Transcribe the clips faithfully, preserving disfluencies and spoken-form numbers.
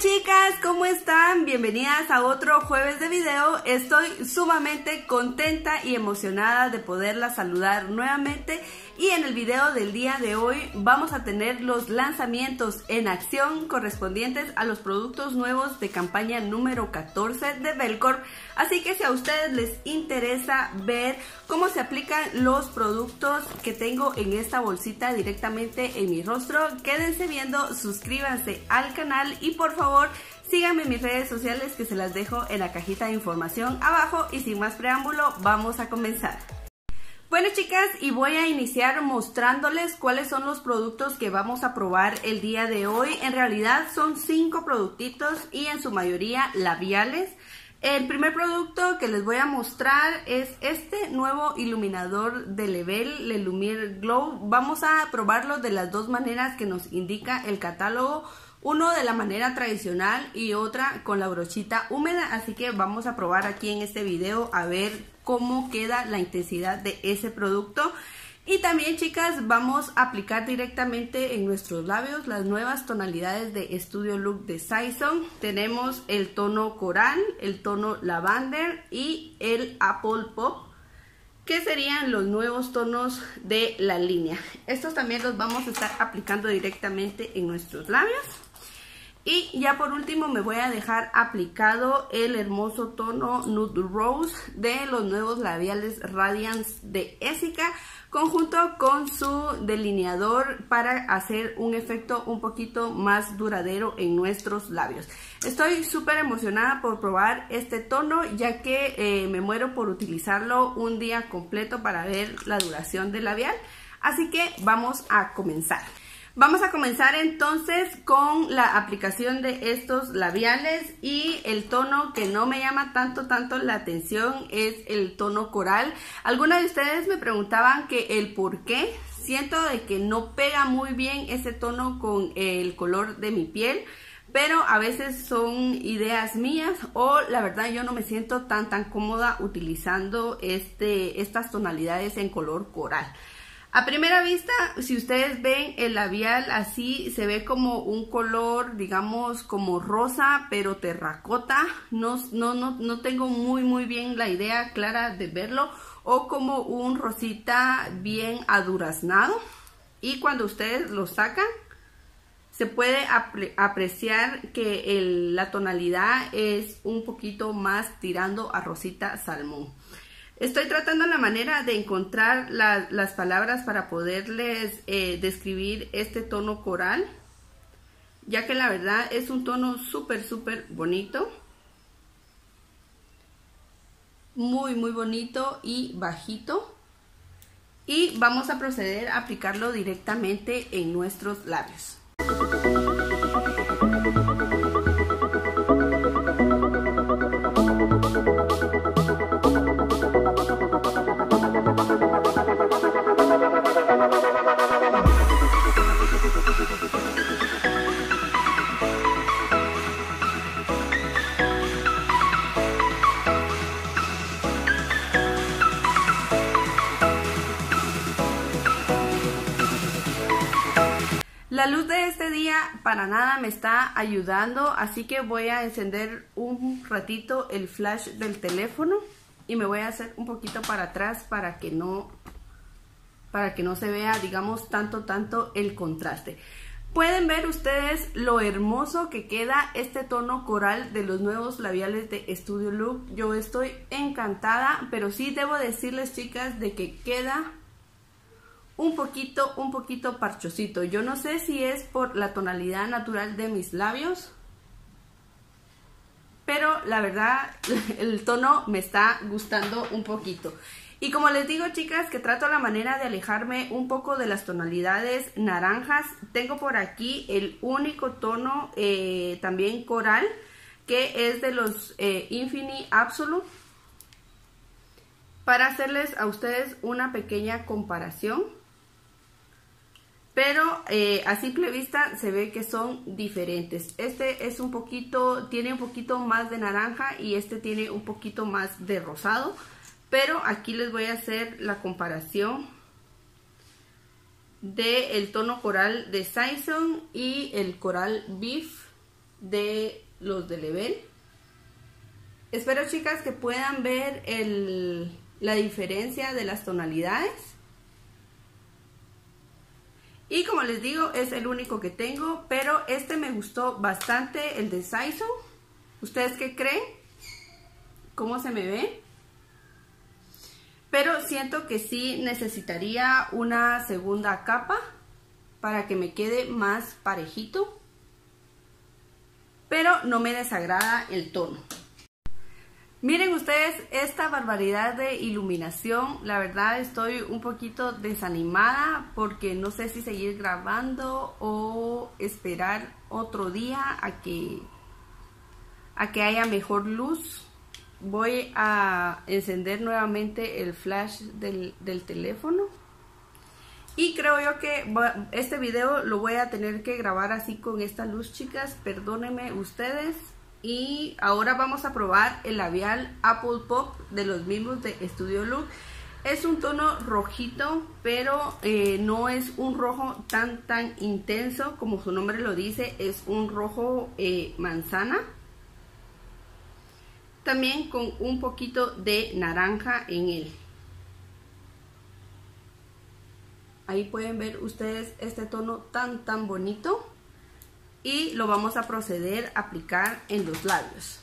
chicas, ¿cómo están? Bienvenidas a otro jueves de video. Estoy sumamente contenta y emocionada de poderlas saludar nuevamente. Y en el video del día de hoy vamos a tener los lanzamientos en acción correspondientes a los productos nuevos de campaña número catorce de Belcorp. Así que si a ustedes les interesa ver cómo se aplican los productos que tengo en esta bolsita directamente en mi rostro, quédense viendo, suscríbanse al canal y por favor síganme en mis redes sociales que se las dejo en la cajita de información abajo y sin más preámbulo vamos a comenzar. Bueno chicas, y voy a iniciar mostrándoles cuáles son los productos que vamos a probar el día de hoy. En realidad son cinco productitos y en su mayoría labiales. El primer producto que les voy a mostrar es este nuevo iluminador de Lbel, Le Lumière Glow. Vamos a probarlo de las dos maneras que nos indica el catálogo. Uno de la manera tradicional y otra con la brochita húmeda. Así que vamos a probar aquí en este video a ver cómo queda la intensidad de ese producto. Y también chicas, vamos a aplicar directamente en nuestros labios las nuevas tonalidades de Studio Look de Cyzone. Tenemos el tono coral, el tono lavender y el apple pop, que serían los nuevos tonos de la línea. Estos también los vamos a estar aplicando directamente en nuestros labios. Y ya por último me voy a dejar aplicado el hermoso tono Nude Rose de los nuevos labiales Radiance de Esika, conjunto con su delineador para hacer un efecto un poquito más duradero en nuestros labios. Estoy súper emocionada por probar este tono, ya que eh, me muero por utilizarlo un día completo para ver la duración del labial. Así que vamos a comenzar. Vamos a comenzar entonces con la aplicación de estos labiales, y el tono que no me llama tanto tanto la atención es el tono coral. Algunas de ustedes me preguntaban que el por qué. Siento de que no pega muy bien ese tono con el color de mi piel, pero a veces son ideas mías o la verdad yo no me siento tan tan cómoda utilizando este, estas tonalidades en color coral. A primera vista, si ustedes ven el labial así, se ve como un color, digamos, como rosa, pero terracota. No, no, no, no tengo muy, muy bien la idea clara de verlo. O como un rosita bien aduraznado. Y cuando ustedes lo sacan, se puede apreciar que el, la tonalidad es un poquito más tirando a rosita salmón. Estoy tratando la manera de encontrar la, las palabras para poderles eh, describir este tono coral, ya que la verdad es un tono súper, súper bonito. Muy, muy bonito y bajito. Y vamos a proceder a aplicarlo directamente en nuestros labios. La luz de este día para nada me está ayudando, así que voy a encender un ratito el flash del teléfono y me voy a hacer un poquito para atrás para que no, para que no se vea, digamos, tanto, tanto el contraste. Pueden ver ustedes lo hermoso que queda este tono coral de los nuevos labiales de Studio Look. Yo estoy encantada, pero sí debo decirles, chicas, de que queda un poquito, un poquito parchosito. Yo no sé si es por la tonalidad natural de mis labios, pero la verdad el tono me está gustando un poquito. Y como les digo, chicas, que trato la manera de alejarme un poco de las tonalidades naranjas. Tengo por aquí el único tono eh, también coral, que es de los eh, Infinite Absolute. Para hacerles a ustedes una pequeña comparación. Pero eh, a simple vista se ve que son diferentes. Este es un poquito, tiene un poquito más de naranja y este tiene un poquito más de rosado. Pero aquí les voy a hacer la comparación del tono coral de Cyzone y el coral Beef de los de Level. Espero, chicas, que puedan ver el, la diferencia de las tonalidades. Y como les digo, es el único que tengo, pero este me gustó bastante, el de Cyzone. ¿Ustedes qué creen? ¿Cómo se me ve? Pero siento que sí necesitaría una segunda capa para que me quede más parejito. Pero no me desagrada el tono. Miren ustedes esta barbaridad de iluminación. La verdad estoy un poquito desanimada porque no sé si seguir grabando o esperar otro día a que, a que haya mejor luz. Voy a encender nuevamente el flash del, del teléfono. Y creo yo que este video lo voy a tener que grabar así con esta luz, chicas. Perdónenme ustedes. Y ahora vamos a probar el labial Apple Pop de los mismos de Studio Look. Es un tono rojito, pero eh, no es un rojo tan tan intenso como su nombre lo dice. Es un rojo eh, manzana. También con un poquito de naranja en él. Ahí pueden ver ustedes este tono tan tan bonito. Y lo vamos a proceder a aplicar en los labios.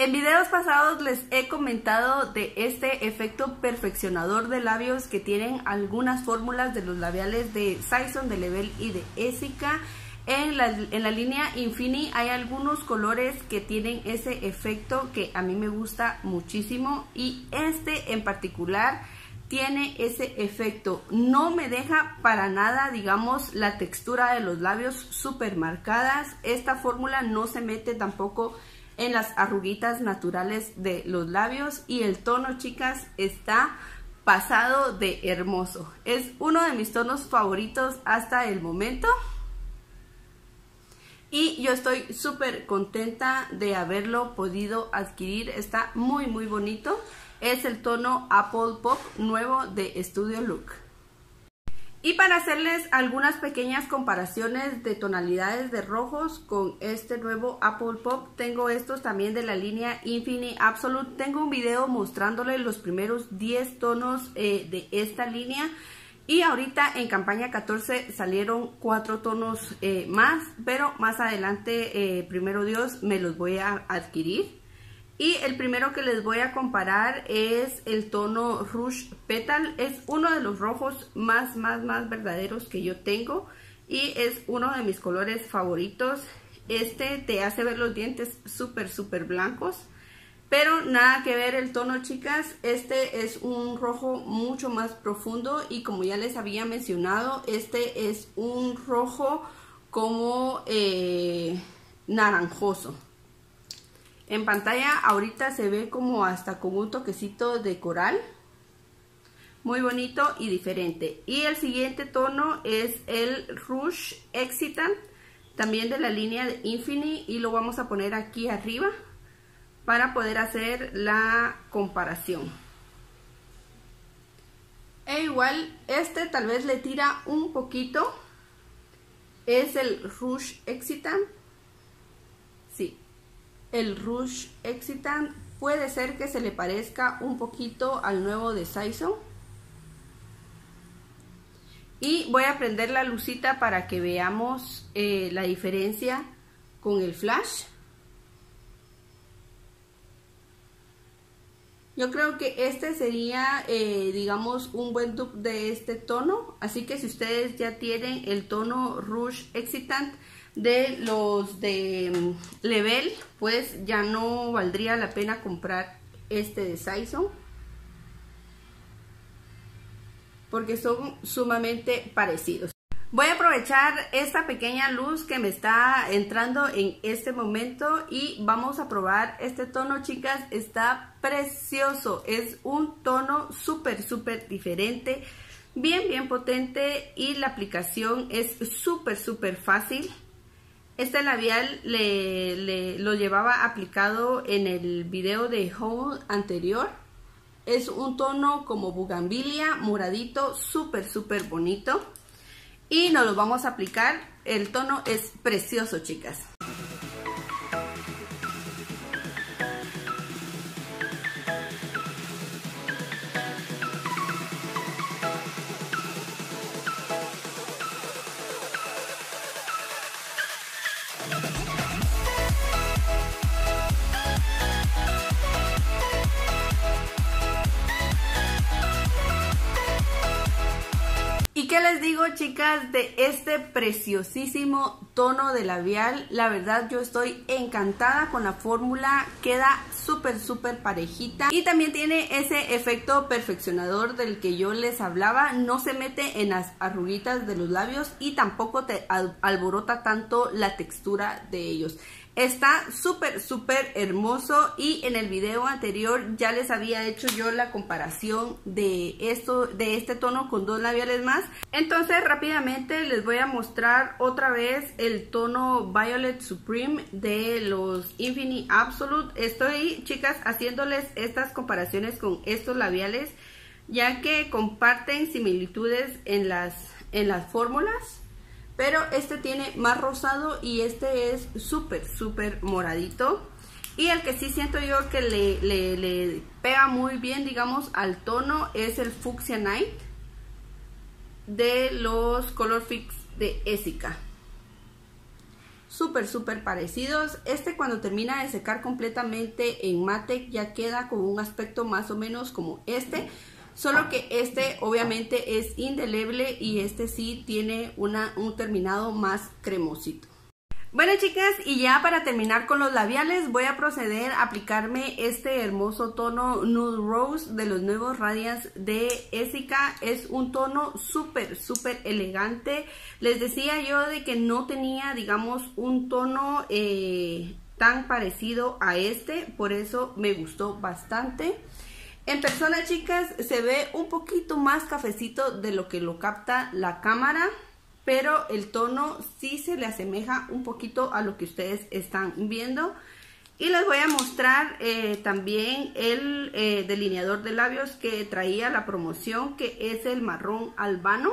En videos pasados les he comentado de este efecto perfeccionador de labios que tienen algunas fórmulas de los labiales de Cyzone, de Level y de Esika. En la, en la línea Infinite hay algunos colores que tienen ese efecto que a mí me gusta muchísimo, y este en particular tiene ese efecto. No me deja para nada, digamos, la textura de los labios súper marcadas. Esta fórmula no se mete tampoco en las arruguitas naturales de los labios, y el tono, chicas, está pasado de hermoso. Es uno de mis tonos favoritos hasta el momento, y yo estoy súper contenta de haberlo podido adquirir. Está muy muy bonito. Es el tono Apple Pop nuevo de Studio Look. Y para hacerles algunas pequeñas comparaciones de tonalidades de rojos con este nuevo Apple Pop, tengo estos también de la línea Infinite Absolute. Tengo un video mostrándoles los primeros diez tonos eh, de esta línea, y ahorita en campaña catorce salieron cuatro tonos eh, más, pero más adelante, eh, primero Dios, me los voy a adquirir. Y el primero que les voy a comparar es el tono Rouge Petal. Es uno de los rojos más, más, más verdaderos que yo tengo. Y es uno de mis colores favoritos. Este te hace ver los dientes súper, súper blancos. Pero nada que ver el tono, chicas. Este es un rojo mucho más profundo. Y como ya les había mencionado, este es un rojo como eh, naranjoso. En pantalla ahorita se ve como hasta con un toquecito de coral. Muy bonito y diferente. Y el siguiente tono es el Rouge Excitant, también de la línea de Infinite, y lo vamos a poner aquí arriba para poder hacer la comparación. E igual, este tal vez le tira un poquito. Es el Rouge Excitant. Sí. El Rouge Excitant puede ser que se le parezca un poquito al nuevo de Cyzone. Y voy a prender la lucita para que veamos eh, la diferencia con el flash. Yo creo que este sería, eh, digamos, un buen dupe de este tono. Así que si ustedes ya tienen el tono Rouge Excitant de los de Level, pues ya no valdría la pena comprar este de Cyzone, porque son sumamente parecidos. Voy a aprovechar esta pequeña luz que me está entrando en este momento y vamos a probar este tono, chicas. Está precioso, es un tono súper, súper diferente, bien, bien potente y la aplicación es súper, súper fácil. Este labial le, le, lo llevaba aplicado en el video de haul anterior. Es un tono como bugambilia, moradito, súper, súper bonito. Y nos lo vamos a aplicar. El tono es precioso, chicas. ¿Qué les digo, chicas, de este preciosísimo tono de labial? La verdad yo estoy encantada con la fórmula, queda súper súper parejita y también tiene ese efecto perfeccionador del que yo les hablaba. No se mete en las arruguitas de los labios y tampoco te alborota tanto la textura de ellos. Está súper, súper hermoso y en el video anterior ya les había hecho yo la comparación de, esto, de este tono con dos labiales más. Entonces rápidamente les voy a mostrar otra vez el tono Violet Supreme de los Infinite Absolute. Estoy, chicas, haciéndoles estas comparaciones con estos labiales ya que comparten similitudes en las, en las fórmulas. Pero este tiene más rosado y este es súper, súper moradito. Y el que sí siento yo que le, le, le pega muy bien, digamos, al tono es el Fuchsia Night de los Color Fix de Esika. Súper, súper parecidos. Este cuando termina de secar completamente en mate ya queda con un aspecto más o menos como este. Solo que este obviamente es indeleble y este sí tiene una, un terminado más cremosito. Bueno, chicas, y ya para terminar con los labiales voy a proceder a aplicarme este hermoso tono Nude Rose de los nuevos Radiance de Esika. Es un tono súper, súper elegante. Les decía yo de que no tenía, digamos, un tono eh, tan parecido a este. Por eso me gustó bastante. En persona, chicas, se ve un poquito más cafecito de lo que lo capta la cámara, pero el tono sí se le asemeja un poquito a lo que ustedes están viendo. Y les voy a mostrar eh, también el eh, delineador de labios que traía la promoción, que es el marrón albano.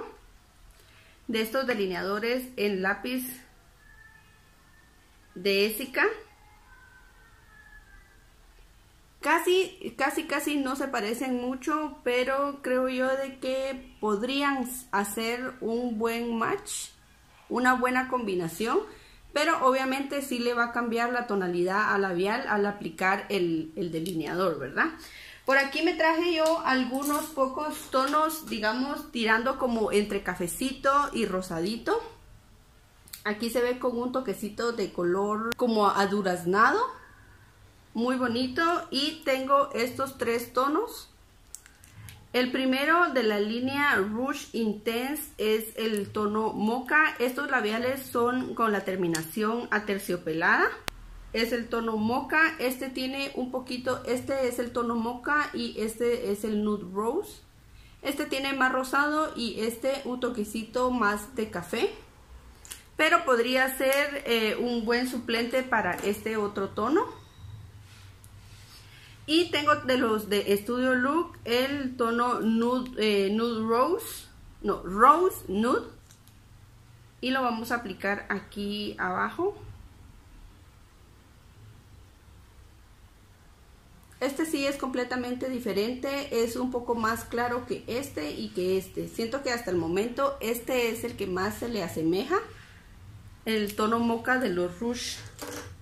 De estos delineadores en lápiz de Esika. Casi, casi, casi no se parecen mucho, pero creo yo de que podrían hacer un buen match, una buena combinación, pero obviamente sí le va a cambiar la tonalidad al labial al aplicar el, el delineador, ¿verdad? Por aquí me traje yo algunos pocos tonos, digamos, tirando como entre cafecito y rosadito. Aquí se ve con un toquecito de color como aduraznado. Muy bonito. Y tengo estos tres tonos. El primero de la línea Rouge Intense es el tono moca. Estos labiales son con la terminación aterciopelada. Es el tono moca. Este tiene un poquito, este es el tono moca y este es el Nude Rose. Este tiene más rosado y este un toquecito más de café. Pero podría ser eh, un buen suplente para este otro tono. Y tengo de los de Studio Look el tono Nude, eh, Nude Rose, no, Rose Nude. Y lo vamos a aplicar aquí abajo. Este sí es completamente diferente, es un poco más claro que este y que este. Siento que hasta el momento este es el que más se le asemeja. El tono moca de los Rouge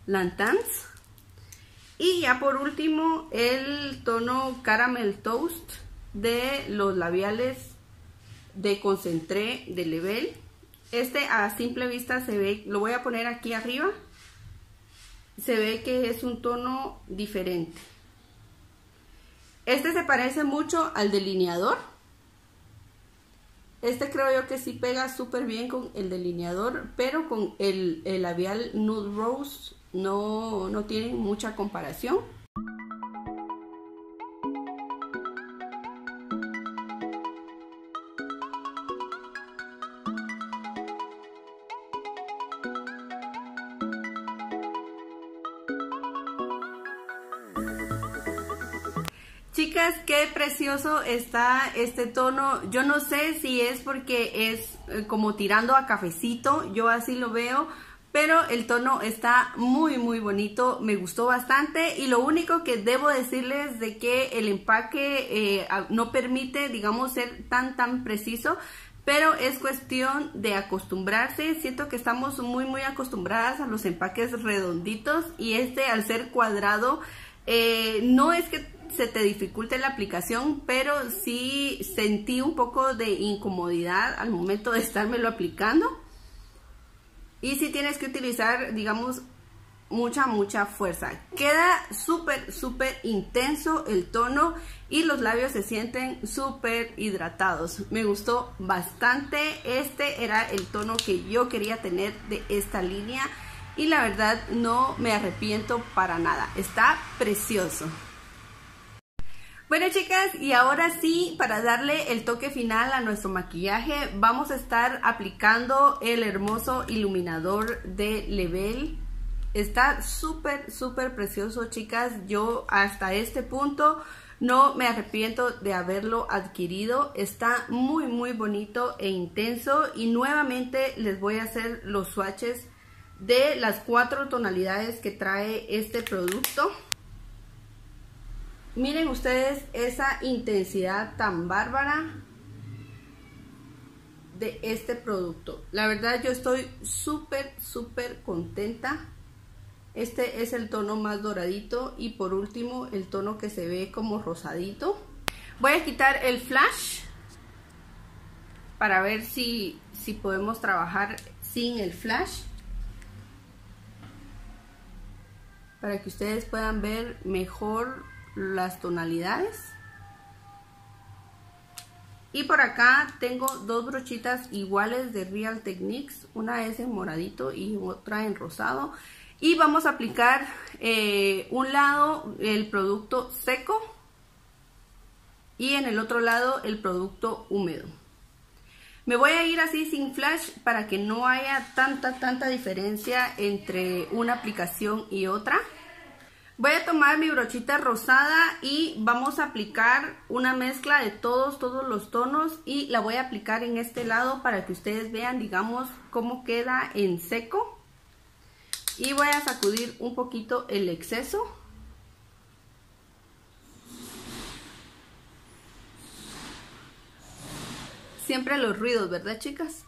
Lantans. Y ya por último, el tono Caramel Toast de los labiales de Concentré de Lbel. Este a simple vista se ve, lo voy a poner aquí arriba, se ve que es un tono diferente. Este se parece mucho al delineador. Este creo yo que sí pega súper bien con el delineador, pero con el, el labial Nude Rose no, no tienen mucha comparación. Chicas, qué precioso está este tono. Yo no sé si es porque es como tirando a cafecito, yo así lo veo, pero el tono está muy muy bonito, me gustó bastante. Y lo único que debo decirles de que el empaque eh, no permite, digamos, ser tan tan preciso, pero es cuestión de acostumbrarse. Siento que estamos muy muy acostumbradas a los empaques redonditos, y este, al ser cuadrado, eh, no es que se te dificulta la aplicación, pero sí sentí un poco de incomodidad al momento de estármelo aplicando, y sí tienes que utilizar, digamos, mucha mucha fuerza. Queda súper súper intenso el tono, y los labios se sienten súper hidratados. Me gustó bastante. Este era el tono que yo quería tener de esta línea, y la verdad no me arrepiento para nada. Está precioso. Bueno, chicas, y ahora sí, para darle el toque final a nuestro maquillaje, vamos a estar aplicando el hermoso iluminador de Lebel. Está súper, súper precioso, chicas. Yo hasta este punto no me arrepiento de haberlo adquirido. Está muy, muy bonito e intenso. Y nuevamente les voy a hacer los swatches de las cuatro tonalidades que trae este producto. Miren ustedes esa intensidad tan bárbara de este producto. La verdad, yo estoy súper, súper contenta. Este es el tono más doradito, y por último el tono que se ve como rosadito. Voy a quitar el flash para ver si, si podemos trabajar sin el flash, para que ustedes puedan ver mejor las tonalidades. Y por acá tengo dos brochitas iguales de Real Techniques, una es en moradito y otra en rosado, y vamos a aplicar eh, un lado el producto seco y en el otro lado el producto húmedo. Me voy a ir así sin flash para que no haya tanta tanta diferencia entre una aplicación y otra. Voy a tomar mi brochita rosada y vamos a aplicar una mezcla de todos, todos los tonos, y la voy a aplicar en este lado para que ustedes vean, digamos, cómo queda en seco. Y voy a sacudir un poquito el exceso. Siempre los ruidos, ¿verdad, chicas?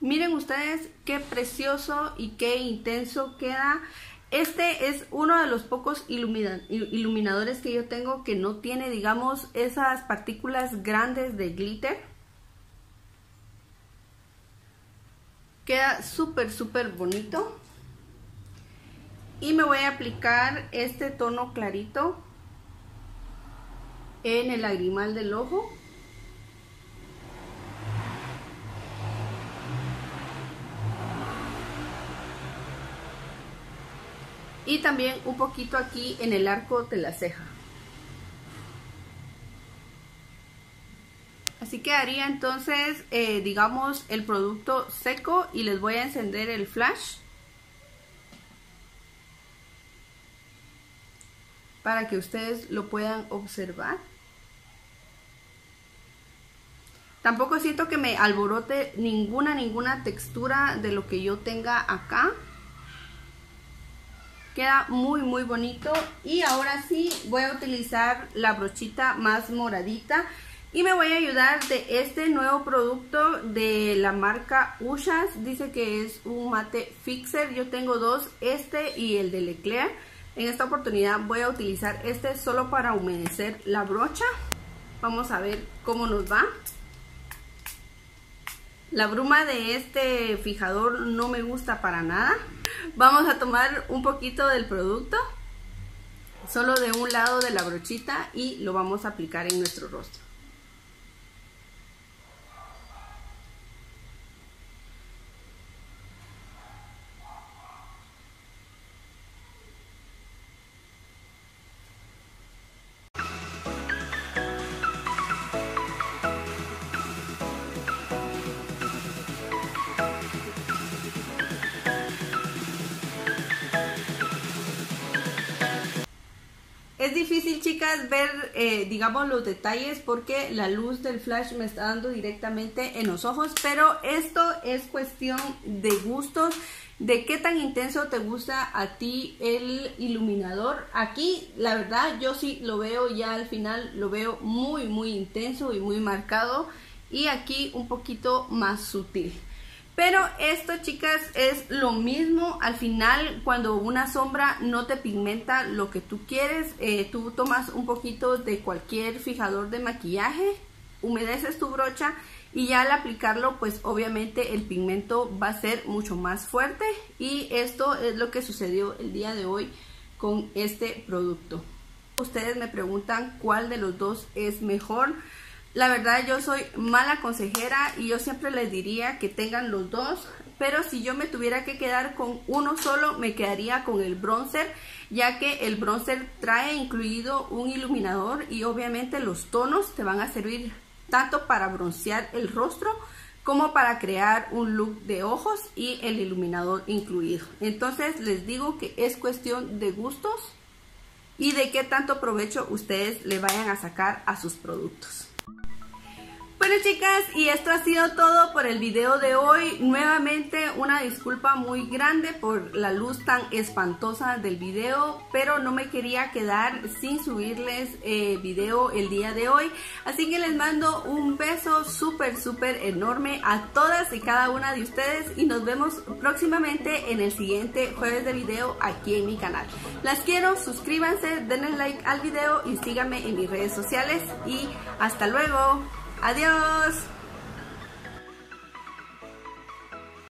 Miren ustedes qué precioso y qué intenso queda. Este es uno de los pocos ilumina, iluminadores que yo tengo que no tiene, digamos, esas partículas grandes de glitter. Queda súper, súper bonito. Y me voy a aplicar este tono clarito en el lagrimal del ojo. Y también un poquito aquí en el arco de la ceja. Así quedaría entonces, eh, digamos, el producto seco, y les voy a encender el flash para que ustedes lo puedan observar. Tampoco siento que me alborote ninguna, ninguna textura de lo que yo tenga acá. Queda muy muy bonito. Y ahora sí voy a utilizar la brochita más moradita, y me voy a ayudar de este nuevo producto de la marca Ushas. Dice que es un mate fixer. Yo tengo dos, este y el de Leclerc. En esta oportunidad voy a utilizar este solo para humedecer la brocha. Vamos a ver cómo nos va. La bruma de este fijador no me gusta para nada. Vamos a tomar un poquito del producto, solo de un lado de la brochita, y lo vamos a aplicar en nuestro rostro. difícil, chicas, ver, eh, digamos, los detalles porque la luz del flash me está dando directamente en los ojos. Pero esto es cuestión de gustos, de qué tan intenso te gusta a ti el iluminador. Aquí, la verdad, yo sí lo veo ya al final, lo veo muy, muy intenso y muy marcado. Y aquí un poquito más sutil. Pero esto, chicas, es lo mismo. Al final, cuando una sombra no te pigmenta lo que tú quieres, eh, tú tomas un poquito de cualquier fijador de maquillaje, humedeces tu brocha y ya al aplicarlo, pues obviamente el pigmento va a ser mucho más fuerte. Y esto es lo que sucedió el día de hoy con este producto. Ustedes me preguntan cuál de los dos es mejor. La verdad, yo soy mala consejera y yo siempre les diría que tengan los dos, pero si yo me tuviera que quedar con uno solo, me quedaría con el bronzer, ya que el bronzer trae incluido un iluminador y obviamente los tonos te van a servir tanto para broncear el rostro como para crear un look de ojos y el iluminador incluido. Entonces les digo que es cuestión de gustos y de qué tanto provecho ustedes le vayan a sacar a sus productos. Bueno, chicas, y esto ha sido todo por el video de hoy. Nuevamente una disculpa muy grande por la luz tan espantosa del video, pero no me quería quedar sin subirles eh, video el día de hoy. Así que les mando un beso súper, súper enorme a todas y cada una de ustedes y nos vemos próximamente en el siguiente jueves de video aquí en mi canal. Las quiero, suscríbanse, denle like al video y síganme en mis redes sociales y hasta luego. ¡Adiós!